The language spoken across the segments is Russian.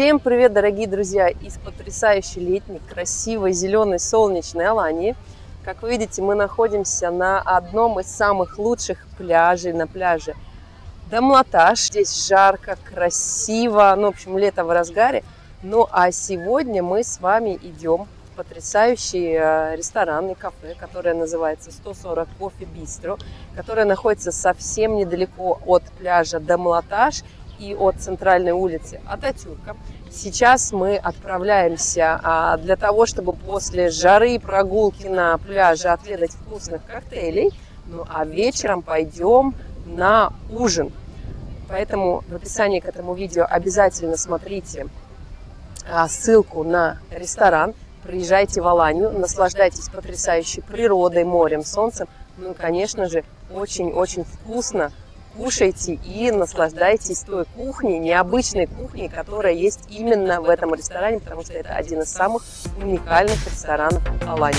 Всем привет, дорогие друзья, из потрясающей летней, красивой, зеленой, солнечной Аланьи. Как вы видите, мы находимся на одном из самых лучших пляжей, на пляже Дамлаташ. Здесь жарко, красиво, ну, в общем, лето в разгаре. Ну, а сегодня мы с вами идем в потрясающий ресторан и кафе, которое называется 140 Coffee Bistro, которое находится совсем недалеко от пляжа Дамлаташ и от центральной улицы Ататюрка. Сейчас мы отправляемся для того, чтобы после жары и прогулки на пляже отведать вкусных коктейлей, ну а вечером пойдем на ужин. Поэтому в описании к этому видео обязательно смотрите ссылку на ресторан, приезжайте в Аланью, наслаждайтесь потрясающей природой, морем, солнцем, ну и, конечно же, очень-очень вкусно. Кушайте и наслаждайтесь той кухней, необычной кухней, которая есть именно в этом ресторане, потому что это один из самых уникальных ресторанов Аланьи.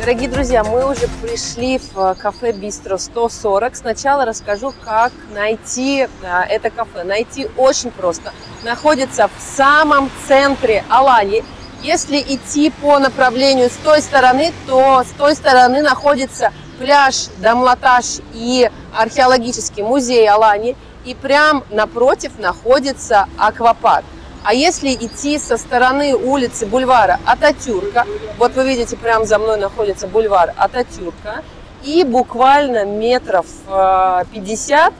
Дорогие друзья, мы уже пришли в кафе Бистро 140. Сначала расскажу, как найти это кафе. Найти очень просто. Находится в самом центре Аланьи. Если идти по направлению с той стороны, то с той стороны находится пляж Дамлаташ и археологический музей Аланьи. И прямо напротив находится аквапарк. А если идти со стороны улицы бульвара Ататюрка, вот вы видите, прямо за мной находится бульвар Ататюрка, и буквально метров 50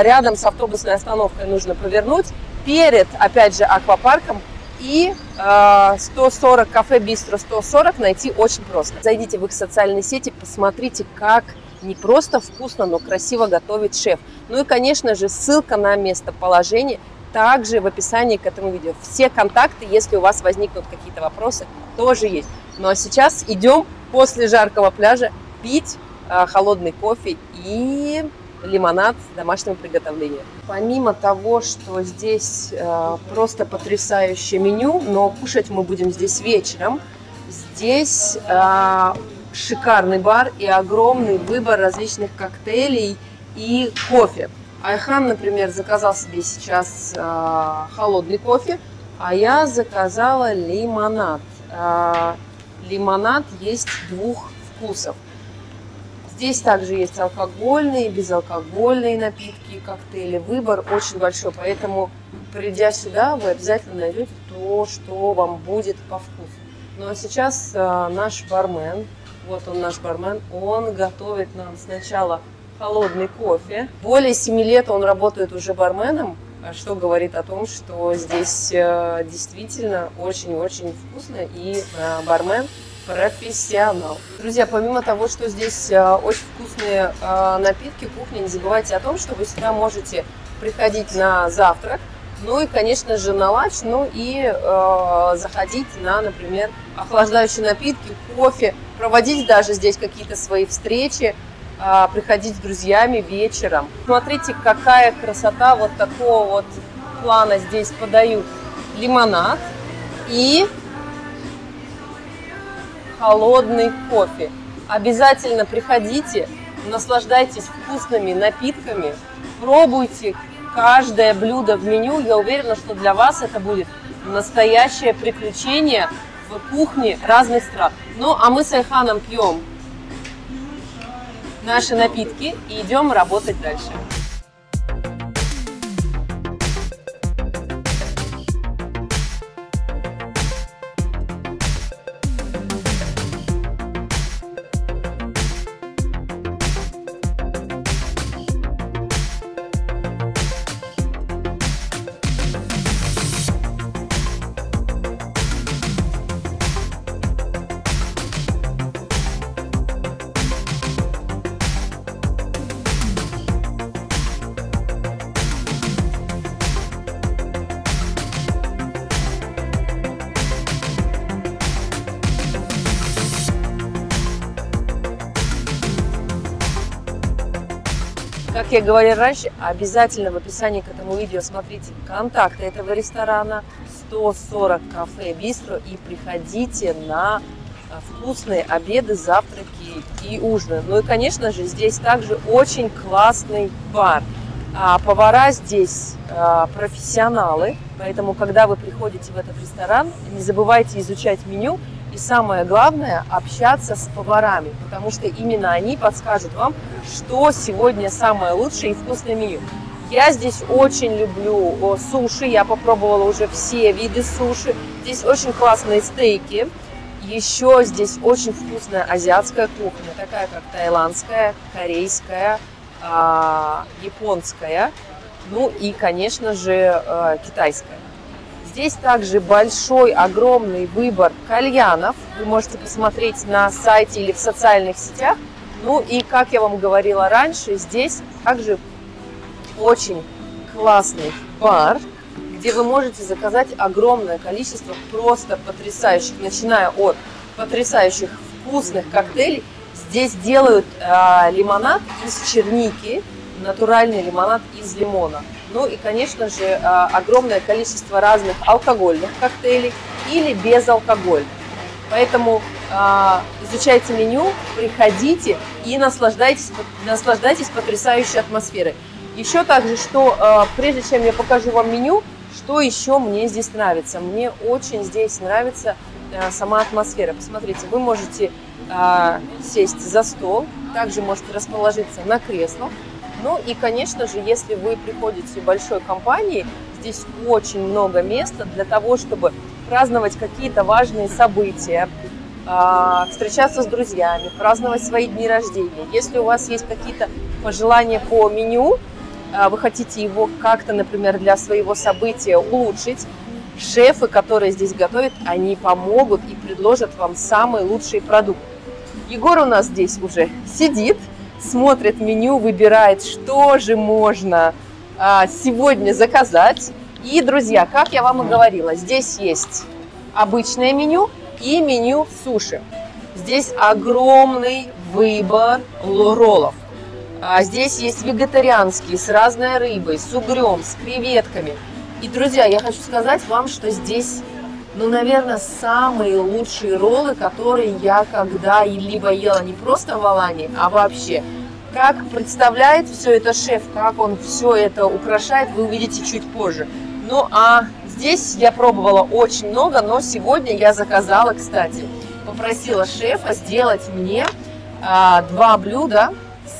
рядом с автобусной остановкой нужно повернуть, перед, опять же, аквапарком, и 140 кафе Бистро 140 найти очень просто. Зайдите в их социальные сети, посмотрите, как не просто вкусно, но красиво готовит шеф. Ну и, конечно же, ссылка на местоположение также в описании к этому видео. Все контакты, если у вас возникнут какие-то вопросы, тоже есть. Ну а сейчас идем после жаркого пляжа пить холодный кофе и лимонад домашнего приготовления. Помимо того, что здесь просто потрясающее меню, но кушать мы будем здесь вечером, здесь шикарный бар и огромный выбор различных коктейлей и кофе. Айхан, например, заказал себе сейчас холодный кофе, а я заказала лимонад. Лимонад есть двух вкусов. Здесь также есть алкогольные, безалкогольные напитки, коктейли. Выбор очень большой, поэтому, придя сюда, вы обязательно найдете то, что вам будет по вкусу. Ну а сейчас наш бармен, вот он наш бармен, он готовит нам сначала холодный кофе. Более 7 лет он работает уже барменом, что говорит о том, что здесь действительно очень-очень вкусно, и бармен профессионал. Друзья, помимо того, что здесь очень вкусные напитки, кухня, не забывайте о том, что вы сюда можете приходить на завтрак, ну и, конечно же, на ланч, ну и заходить на, например, охлаждающие напитки, кофе, проводить даже здесь какие-то свои встречи, приходить с друзьями вечером. Смотрите, какая красота, вот такого вот плана здесь подают лимонад и холодный кофе. Обязательно приходите, наслаждайтесь вкусными напитками, пробуйте каждое блюдо в меню. Я уверена, что для вас это будет настоящее приключение в кухне разных стран. Ну, а мы с Айханом пьем наши напитки и идем работать дальше. Как я говорила раньше, обязательно в описании к этому видео смотрите контакты этого ресторана 140 Coffee Bistro и приходите на вкусные обеды, завтраки и ужины. Ну и, конечно же, здесь также очень классный бар. А повара здесь профессионалы, поэтому, когда вы приходите в этот ресторан, не забывайте изучать меню. И самое главное, общаться с поварами, потому что именно они подскажут вам, что сегодня самое лучшее и вкусное меню. Я здесь очень люблю суши, я попробовала уже все виды суши. Здесь очень классные стейки, еще здесь очень вкусная азиатская кухня, такая как таиландская, корейская, японская, ну и, конечно же, китайская. Здесь также большой, огромный выбор кальянов. Вы можете посмотреть на сайте или в социальных сетях. Ну и, как я вам говорила раньше, здесь также очень классный бар, где вы можете заказать огромное количество просто потрясающих, начиная от потрясающих вкусных коктейлей. Здесь делают лимонад из черники, натуральный лимонад из лимона. Ну и, конечно же, огромное количество разных алкогольных коктейлей или безалкогольных. Поэтому изучайте меню, приходите и наслаждайтесь потрясающей атмосферой. Еще также, что прежде чем я покажу вам меню, что еще мне здесь нравится. Мне очень здесь нравится сама атмосфера. Посмотрите, вы можете сесть за стол, также можете расположиться на креслах. Ну и, конечно же, если вы приходите в большой компании, здесь очень много места для того, чтобы праздновать какие-то важные события, встречаться с друзьями, праздновать свои дни рождения. Если у вас есть какие-то пожелания по меню, вы хотите его как-то, например, для своего события улучшить, шефы, которые здесь готовят, они помогут и предложат вам самый лучший продукт. Егор у нас здесь уже сидит, смотрит меню, выбирает, что же можно сегодня заказать. И, друзья, как я вам и говорила, здесь есть обычное меню и меню суши. Здесь огромный выбор роллов. Здесь есть вегетарианские с разной рыбой, с угрем, с креветками. И, друзья, я хочу сказать вам, что здесь, ну, наверное, самые лучшие роллы, которые я когда-либо ела не просто в Аланье, а вообще. Как представляет все это шеф, как он все это украшает, вы увидите чуть позже. Ну, а здесь я пробовала очень много, но сегодня я заказала, кстати, попросила шефа сделать мне два блюда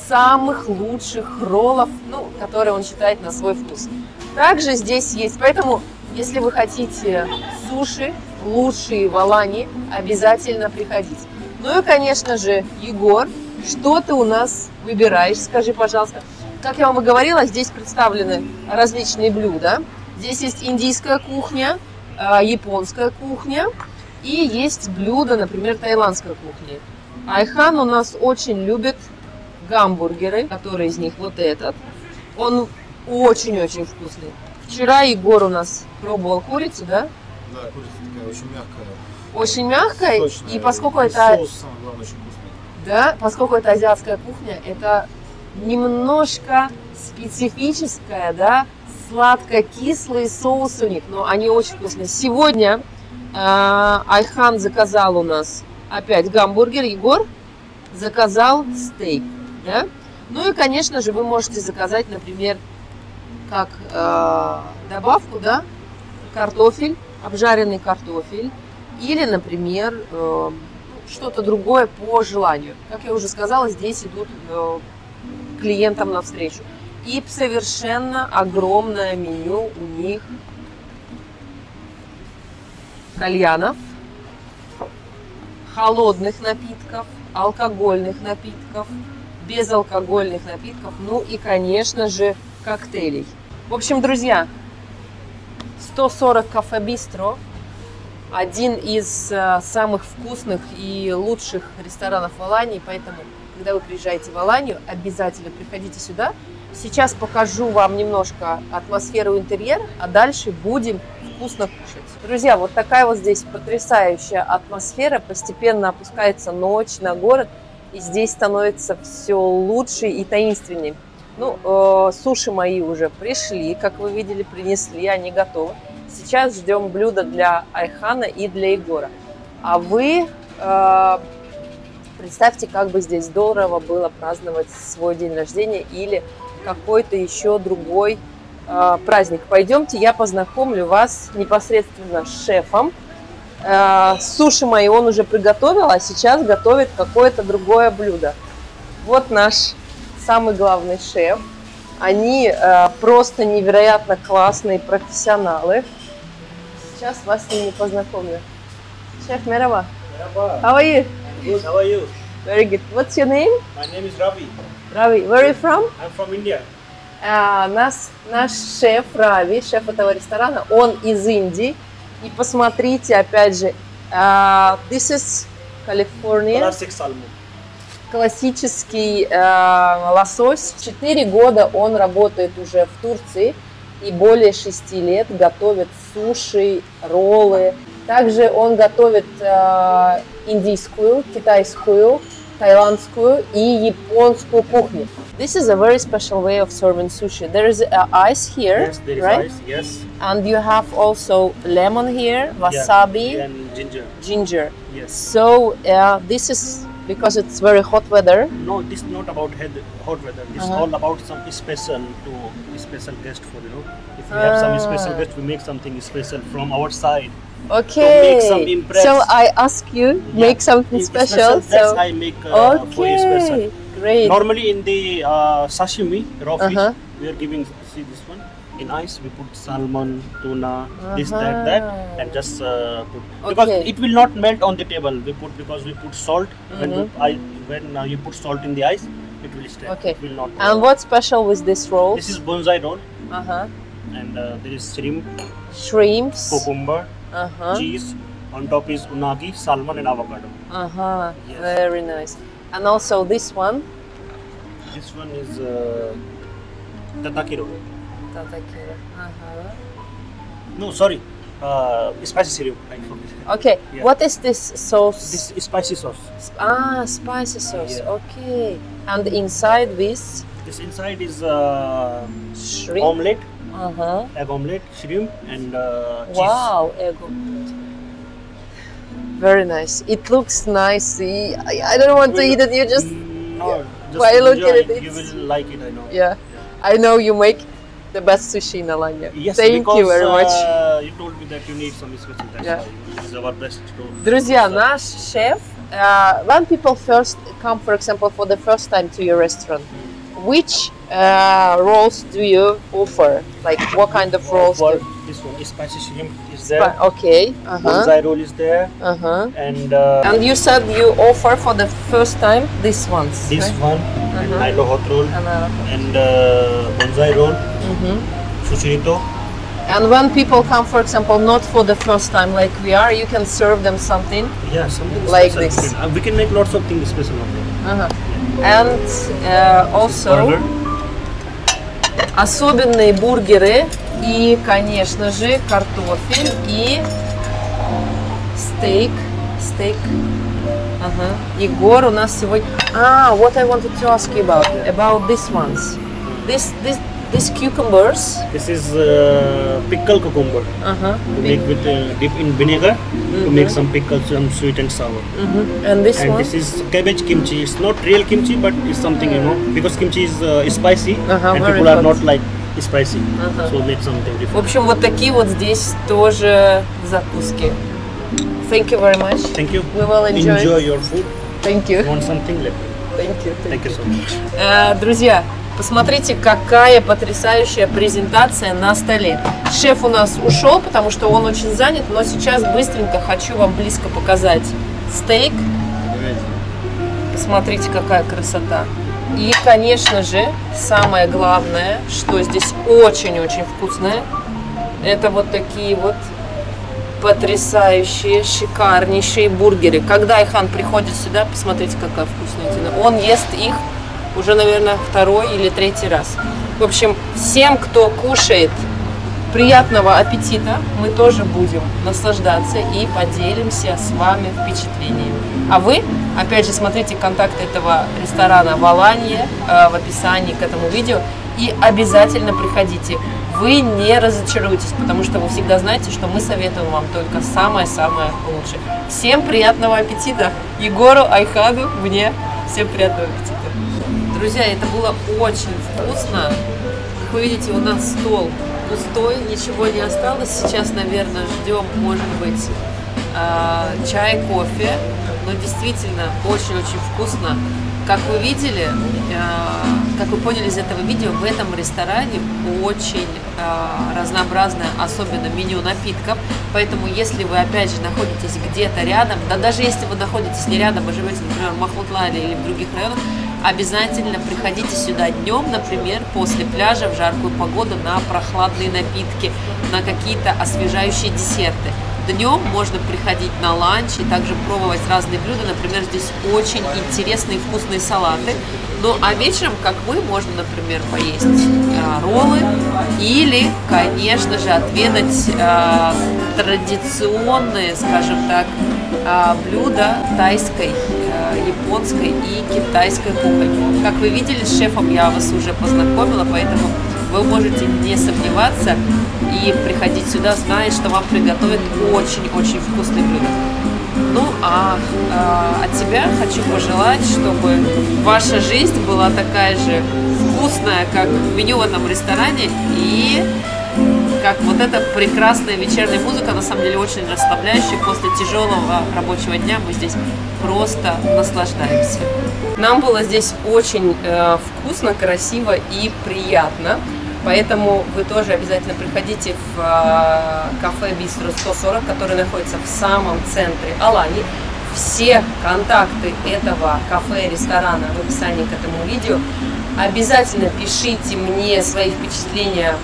самых лучших роллов, ну, которые он считает на свой вкус. Также здесь есть, поэтому... Если вы хотите суши, лучшие в Аланье, обязательно приходите. Ну и, конечно же, Егор, что ты у нас выбираешь? Скажи, пожалуйста. Как я вам и говорила, здесь представлены различные блюда. Здесь есть индийская кухня, японская кухня и есть блюда, например, таиландской кухни. Айхан у нас очень любит гамбургеры, которые из них вот этот. Он очень-очень вкусный. Вчера Егор у нас пробовал курицу, да? Да, курица такая очень мягкая. Очень мягкая, сочная, и поскольку это... Соус, самое главное, очень вкусный. Да, поскольку это азиатская кухня, это немножко специфическая, да, сладко-кислый соус у них, но они очень вкусные. Сегодня Айхан заказал у нас опять гамбургер, Егор заказал стейк, да? Ну и, конечно же, вы можете заказать, например, как добавку, да, картофель, обжаренный картофель, или, например, что-то другое по желанию. Как я уже сказала, здесь идут клиентам навстречу. И совершенно огромное меню у них кальянов, холодных напитков, алкогольных напитков, безалкогольных напитков, ну и, конечно же, коктейлей. В общем, друзья, 140 Coffee Bistro — один из самых вкусных и лучших ресторанов в Алании, поэтому, когда вы приезжаете в Аланию, обязательно приходите сюда. Сейчас покажу вам немножко атмосферу интерьера, а дальше будем вкусно кушать. Друзья, вот такая вот здесь потрясающая атмосфера. Постепенно опускается ночь на город, и здесь становится все лучше и таинственнее. Ну, суши мои уже пришли, как вы видели, принесли, они готовы. Сейчас ждем блюда для Айхана и для Егора. А вы представьте, как бы здесь здорово было праздновать свой день рождения или какой-то еще другой праздник. Пойдемте, я познакомлю вас непосредственно с шефом. Суши мои он уже приготовил, а сейчас готовит какое-то другое блюдо. Вот наш самый главный шеф. Они просто невероятно классные профессионалы. Сейчас вас с ними познакомлю. Шеф, мераба. How are you? Good. How are you? Very good. What's your name? My name is Ravi. Ravi, where are you from? I'm from India. Наш шеф Рави, шеф этого ресторана, он из Индии. И посмотрите, опять же, this is California. Classic salmon. Классический лосось. 4 года он работает уже в Турции и более 6 лет готовит суши, роллы. Также он готовит индийскую, китайскую, тайландскую и японскую кухню. This is a very special way of serving sushi. There is ice here, yes, there is right? Ice, yes. And you have also lemon here, wasabi, yeah, and ginger. Ginger. Yes. So this is because it's very hot weather. No, this is not about hot weather. This is all about some special to special guest for you know. If we have some special guest, we make something special from our side. Okay, so, I ask you, make something special. So I make for you special. Great. Normally in the sashimi, raw fish, we are giving, see this one, in ice we put salmon, tuna, this, that, and just put. Because it will not melt on the table, we put, because we put salt, when you put salt in the ice, it will stay, it will not melt. And what's special with this roll? This is bonsai roll, and there is shrimps, cucumber, cheese, on top is unagi, salmon and avocado. Yes. Very nice. And also this one? This one is tatakiro. Tatakiro, No, sorry, spicy syrup. Okay, yeah. What is this sauce? This is spicy sauce. Spicy sauce, okay. And inside this? This inside is shrimp. Omelette. Egg omelette, shrimp, and cheese. Wow, egg omelette. Very nice. It looks nice. I don't want to eat it. You just, just look at it. You will like it, I know. Yeah. I know you make the best sushi in Alanya. Yes, thank you very much. You told me that you need some special taste. This is our best. Друзья, наш шеф. When people first come, for example, for the first time to your restaurant, which rolls do you offer? Like what kind of rolls? This one is spicy shrimp is there. Okay. Bonsai roll is there. And you said you offer for the first time these ones. This one, Milo hot roll, and bonsai roll, sushirito. And when people come, for example, not for the first time like we are, you can serve them something. Yeah, something like special. This. We can make lots of things special on them. And also особенные бургеры и, конечно же, картофель и стейк. Егор у нас сегодня. What I wanted to ask you about these ones. These cucumbers. This is pickled cucumber. To make with dip in vinegar to make some pickles, some sweet and sour. And this one. And this is cabbage kimchi. It's not real kimchi, but it's something you know because kimchi is spicy and people are not like spicy, so make something different. В общем, вот такие вот здесь тоже закуски. Thank you very much. Thank you. We will enjoy your food. Thank you. Want something? Let me. Thank you. Thank you so much. Друзья, посмотрите, какая потрясающая презентация на столе. Шеф у нас ушел, потому что он очень занят, но сейчас быстренько хочу вам близко показать стейк. Посмотрите, какая красота. И, конечно же, самое главное, что здесь очень-очень вкусное, это вот такие вот потрясающие, шикарнейшие бургеры. Когда Айхан приходит сюда, посмотрите, какая вкуснятина. Он ест их уже, наверное, второй или третий раз. В общем, всем, кто кушает, приятного аппетита. Мы тоже будем наслаждаться и поделимся с вами впечатлениями. А вы, опять же, смотрите контакты этого ресторана в Аланье в описании к этому видео. И обязательно приходите. Вы не разочаруетесь, потому что вы всегда знаете, что мы советуем вам только самое-самое лучшее. Всем приятного аппетита! Егору, Айхаду, мне. Всем приятного аппетита! Друзья, это было очень вкусно. Как вы видите, у нас стол пустой, ничего не осталось. Сейчас, наверное, ждем, может быть, чай, кофе. Но действительно очень-очень вкусно. Как вы видели, как вы поняли из этого видео, в этом ресторане очень разнообразное, особенно меню напитков. Поэтому, если вы, опять же, находитесь где-то рядом, да даже если вы находитесь не рядом, а живете, например, в Махмудлале или в других районах, обязательно приходите сюда днем, например, после пляжа в жаркую погоду на прохладные напитки, на какие-то освежающие десерты. Днем можно приходить на ланч и также пробовать разные блюда. Например, здесь очень интересные вкусные салаты. Ну а вечером, как вы, можно, например, поесть роллы или, конечно же, отведать традиционные, скажем так, блюда тайской, японской и китайской кухни. Как вы видели, с шефом я вас уже познакомила, поэтому вы можете не сомневаться и приходить сюда, зная, что вам приготовят очень-очень вкусные блюда. Ну, а от себя хочу пожелать, чтобы ваша жизнь была такая же вкусная, как меню в этом ресторане, и как вот эта прекрасная вечерняя музыка, на самом деле очень расслабляющая. После тяжелого рабочего дня мы здесь просто наслаждаемся. Нам было здесь очень вкусно, красиво и приятно. Поэтому вы тоже обязательно приходите в кафе Бистро 140, который находится в самом центре Аланьи. Все контакты этого кафе, ресторана в описании к этому видео. Обязательно пишите мне свои впечатления,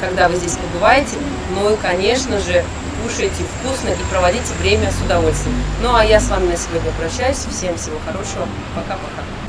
когда вы здесь побываете. Ну и, конечно же, кушайте вкусно и проводите время с удовольствием. Ну а я с вами на сегодня прощаюсь. Всем всего хорошего. Пока-пока.